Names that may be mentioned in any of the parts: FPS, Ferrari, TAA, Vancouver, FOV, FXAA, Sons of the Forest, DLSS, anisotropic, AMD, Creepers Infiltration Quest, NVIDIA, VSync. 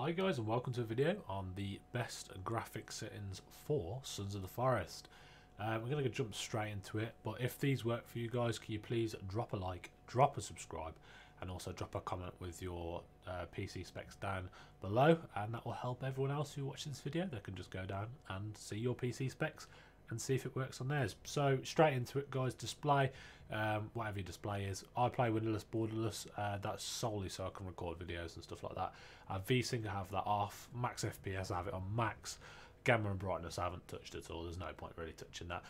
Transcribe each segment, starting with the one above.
Hi guys and welcome to a video on the best graphics settings for Sons of the Forest. We're going to jump straight into it, but if these work for you guys, can you please drop a like, drop a subscribe, and also drop a comment with your PC specs down below, and that will help everyone else who watches this video. They can just go down and see your PC specs and see if it works on theirs. So straight into it guys, display, whatever your display is. I play windowless, borderless, that's solely so I can record videos and stuff like that. VSync I have that off, max FPS I have it on max. Gamma and brightness I haven't touched at all, there's no point really touching that,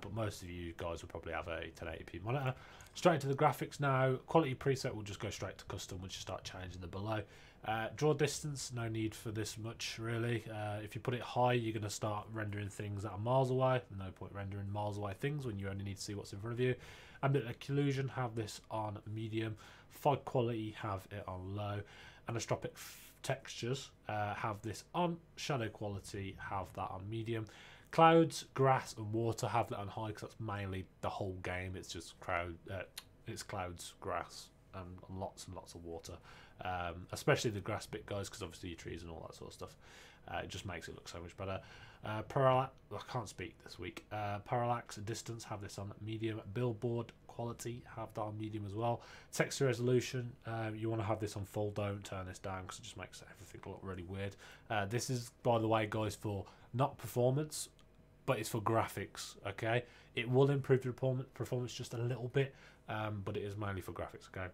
but most of you guys will probably have a 1080p monitor. Straight into the graphics now, quality preset will just go straight to custom once you start changing the below. Draw distance, no need for this much really. If you put it high you're going to start rendering things that are miles away, no point rendering miles away things when you only need to see what's in front of you. Ambient occlusion, have this on medium. Fog quality, have it on low. Anisotropic textures, have this on. Shadow quality, have that on medium. Clouds, grass and water, have that on high because that's mainly the whole game. It's just clouds, grass and lots of water, especially the grass bit guys, because obviously your trees and all that sort of stuff, it just makes it look so much better. Parallax, I can't speak this week. Parallax distance, have this on medium. Billboard quality, have that on medium as well. Texture resolution, you want to have this on full, don't turn this down because it just makes everything look really weird. This is, by the way guys, for not performance but it's for graphics, okay? It will improve your performance just a little bit, but it is mainly for graphics, okay?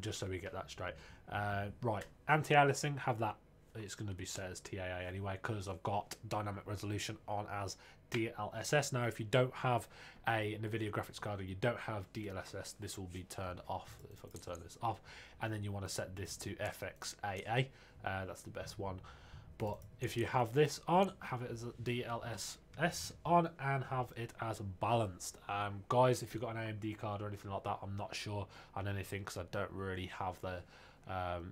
Just so we get that straight. Right, anti-aliasing, have that. It's going to be set as TAA anyway because I've got dynamic resolution on as DLSS. Now, if you don't have an NVIDIA graphics card or you don't have DLSS, this will be turned off, if I can turn this off. And then you want to set this to FXAA. That's the best one. But if you have this on, have it as DLSS on and have it as balanced. Guys, if you've got an AMD card or anything like that, I'm not sure on anything because I don't really have the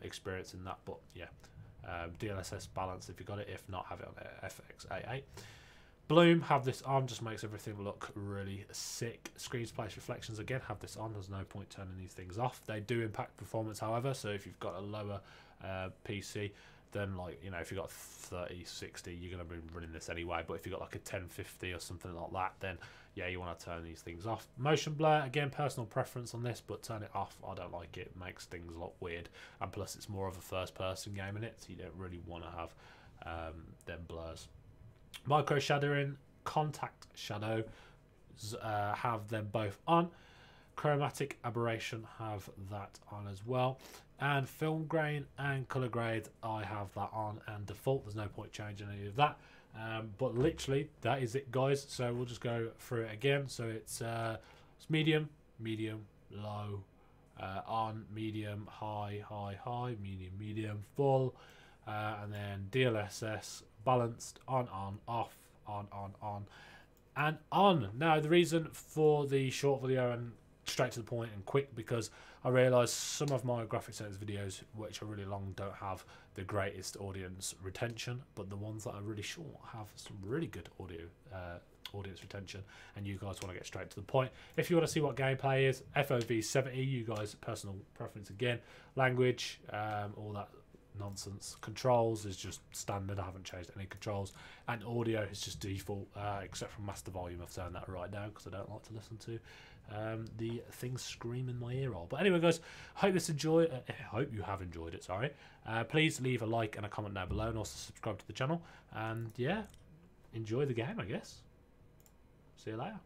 experience in that. But yeah, DLSS balance if you got it. If not, have it on FXAA. Bloom, have this on, just makes everything look really sick. Screen splash reflections, again, have this on. There's no point turning these things off. They do impact performance, however, so if you've got a lower PC, then like, you know, if you've got 3060, you're going to be running this anyway. But if you've got like a 1050 or something like that, then yeah, you want to turn these things off. Motion blur, again, personal preference on this, but turn it off. I don't like it. It makes things look weird. And plus, it's more of a first-person game in it, so you don't really want to have them blurs. Micro shadowing, contact shadows, have them both on. Chromatic aberration, have that on as well. And film grain and color grade, I have that on and default. There's no point changing any of that. But literally, that is it, guys. So we'll just go through it again. So it's medium, medium, low, on, medium, high, high, high, medium, medium, full, and then DLSS, balanced, on, off, on, and on. Now, the reason for the short video and straight to the point and quick, because I realise some of my graphics settings videos, which are really long, don't have the greatest audience retention, but the ones that are really short have some really good audience retention, and you guys want to get straight to the point. If you want to see what gameplay is, FOV 70, you guys, personal preference again. Language, all that nonsense. Controls is just standard, I haven't changed any controls, and audio is just default, except for master volume. I've turned that right down because I don't like to listen to the things scream in my ear hole. But anyway guys, I hope you have enjoyed it, sorry. Please leave a like and a comment down below, and also subscribe to the channel, and yeah, enjoy the game I guess. See you later.